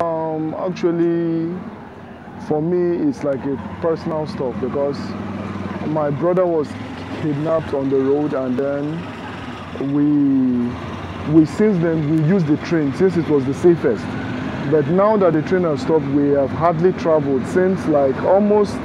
Actually, for me, it's like a personal stuff because my brother was kidnapped on the road, and then we since then we used the train since it was the safest. But now that the train has stopped, we have hardly traveled since like almost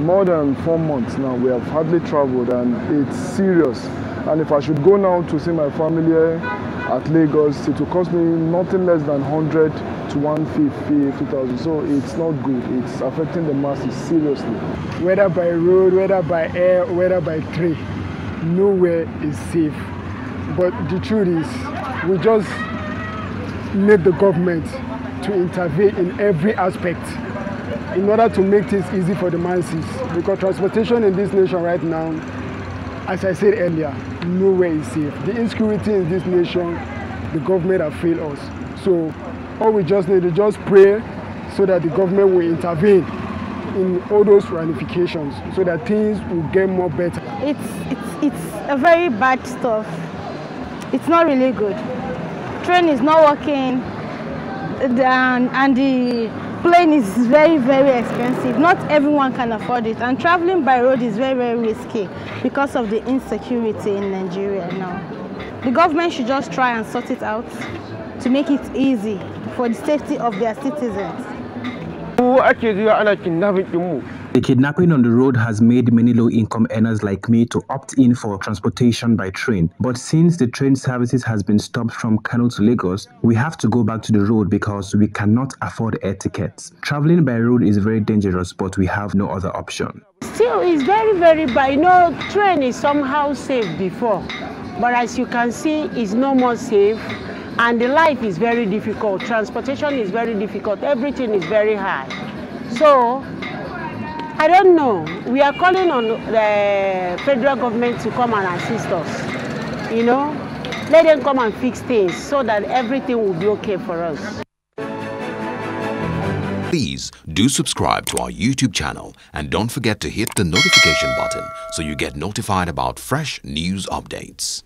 more than 4 months now. We have hardly traveled, and it's serious. And if I should go now to see my family at Lagos, it will cost me nothing less than 100 to 150,000. So it's not good. It's affecting the masses seriously. Whether by road, whether by air, whether by train, nowhere is safe. But the truth is, we just need the government to intervene in every aspect in order to make things easy for the masses. Because transportation in this nation right now, as I said earlier, nowhere is safe. The insecurity in this nation, the government have failed us. So all we just need is just pray so that the government will intervene in all those ramifications so that things will get more better. It's a very bad stuff. It's not really good. Train is not working, and the plane is very, very expensive. Not everyone can afford it, and traveling by road is very, very risky because of the insecurity in Nigeria now. The government should just try and sort it out to make it easy for the safety of their citizens. The kidnapping on the road has made many low-income earners like me to opt in for transportation by train. But since the train services has been stopped from Kano to Lagos, we have to go back to the road because we cannot afford air tickets. Traveling by road is very dangerous, but we have no other option. Still, it's very, very bad. You know, train is somehow safe before, but as you can see, it's no more safe. And the life is very difficult. Transportation is very difficult. Everything is very hard. So I don't know. We are calling on the federal government to come and assist us. You know, let them come and fix things so that everything will be okay for us. Please do subscribe to our YouTube channel and don't forget to hit the notification button so you get notified about fresh news updates.